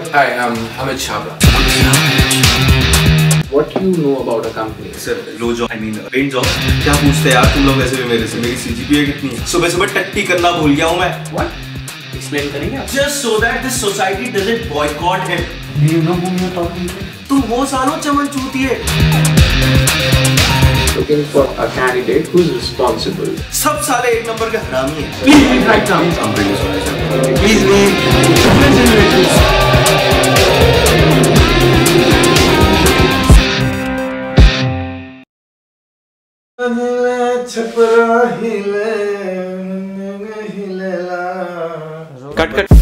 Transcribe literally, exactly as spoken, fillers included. here. Hi, I'm Hamid Shahba. What do you know about a company? Sir, low job, I mean paint job. क्या पूछते हैं यार तुम लोग वैसे भी मेरे से? मेरी C G P A कितनी है? सुबह सुबह टट्टी करना भूल गया हूँ मैं. What? Explain करेंगे आप? Just so that this society doesn't boycott him. Do you know who you're talking to? तुम वो सालों चमन चूती है. Looking for a candidate who's responsible. सब साले एक नंबर के हरामी हैं. Please be right now. I'm really sorry. Please be. Cut cut.